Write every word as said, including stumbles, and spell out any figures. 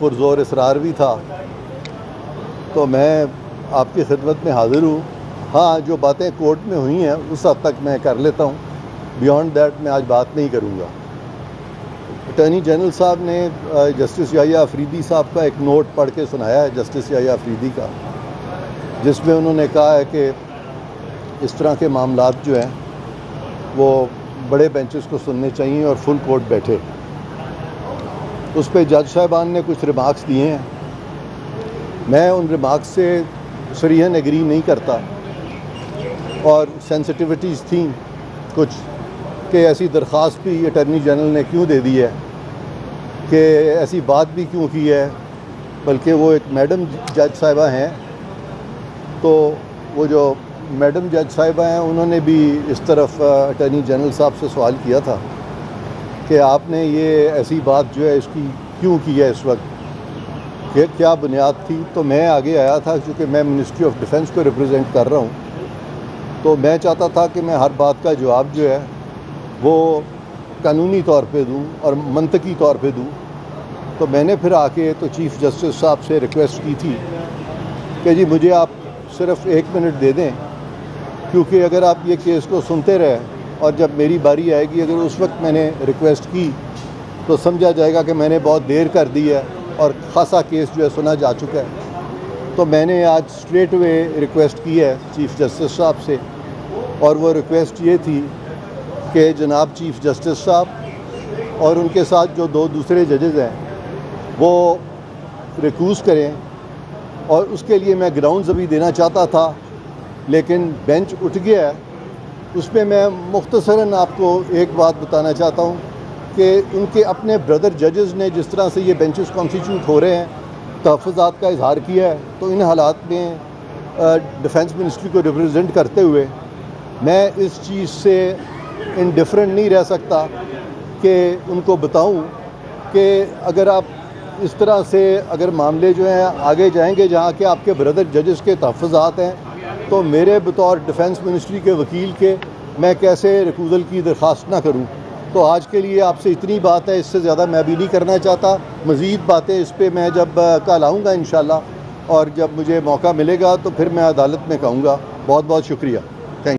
पुरजोर इसरार भी था। तो मैं आपकी खिदमत में हाजिर हूँ। हाँ, जो बातें कोर्ट में हुई हैं उस हद तक मैं कर लेता हूँ, बियॉन्ड दैट मैं आज बात नहीं करूँगा। अटॉर्नी जनरल साहब ने जस्टिस याया अफरीदी साहब का एक नोट पढ़ के सुनाया है, जस्टिस याया अफरीदी का, जिसमें उन्होंने कहा है कि इस तरह के मामलात जो हैं वो बड़े बेंचेस को सुनने चाहिए और फुल कोर्ट बैठे। उस पर जज साहबान ने कुछ रिमार्क्स दिए हैं, मैं उन रिमार्क्स से सरीहन एग्री नहीं करता, और सेंसिटिविटीज़ थी कुछ कि ऐसी दरख्वास्त भी अटॉर्नी जनरल ने क्यों दे दी है, कि ऐसी बात भी क्यों की है। बल्कि वो एक मैडम जज साहिबा हैं, तो वो जो मैडम जज साहिबा हैं उन्होंने भी इस तरफ अटॉर्नी जनरल साहब से सवाल किया था कि आपने ये ऐसी बात जो है इसकी क्यों की है इस वक्त, कि क्या बुनियाद थी। तो मैं आगे आया था क्योंकि मैं मिनिस्ट्री ऑफ डिफेंस को रिप्रेजेंट कर रहा हूँ, तो मैं चाहता था कि मैं हर बात का जवाब जो है वो कानूनी तौर पे दूँ और मंतकी तौर पे दूँ। तो मैंने फिर आके तो चीफ़ जस्टिस साहब से रिक्वेस्ट की थी कि जी मुझे आप सिर्फ़ एक मिनट दे दें, क्योंकि अगर आप ये केस को सुनते रहे और जब मेरी बारी आएगी, अगर उस वक्त मैंने रिक्वेस्ट की तो समझा जाएगा कि मैंने बहुत देर कर दी है और ख़ासा केस जो है सुना जा चुका है। तो मैंने आज स्ट्रेट वे रिक्वेस्ट की है चीफ़ जस्टिस साहब से, और वो रिक्वेस्ट ये थी कि जनाब चीफ़ जस्टिस साहब और उनके साथ जो दो दूसरे जजेज़ हैं वो रिक्यूज़ करें, और उसके लिए मैं ग्राउंड्स अभी देना चाहता था लेकिन बेंच उठ गया है। उसमें मैं मुख्तसरन आपको एक बात बताना चाहता हूँ कि उनके अपने ब्रदर जजेस ने जिस तरह से ये बेंचेस कॉन्स्टिट्यूट हो रहे हैं तहफ़्फ़ुज़ात का इजहार किया है, तो इन हालात में डिफेंस मिनिस्ट्री को रिप्रेजेंट करते हुए मैं इस चीज़ से इंडिफरेंट नहीं रह सकता कि उनको बताऊँ कि अगर आप इस तरह से अगर मामले जो हैं आगे जाएंगे जहाँ के आपके ब्रदर जजेस के तहफ़्फ़ुज़ात हैं, तो मेरे बतौर डिफेंस मिनिस्ट्री के वकील के मैं कैसे रिकूज़ल की दरख्वास्त ना करूं। तो आज के लिए आपसे इतनी बात है, इससे ज़्यादा मैं भी नहीं करना चाहता। मज़ीद बातें इस पर मैं जब कल आऊँगा इंशाल्लाह, और जब मुझे मौका मिलेगा तो फिर मैं अदालत में कहूँगा। बहुत बहुत शुक्रिया।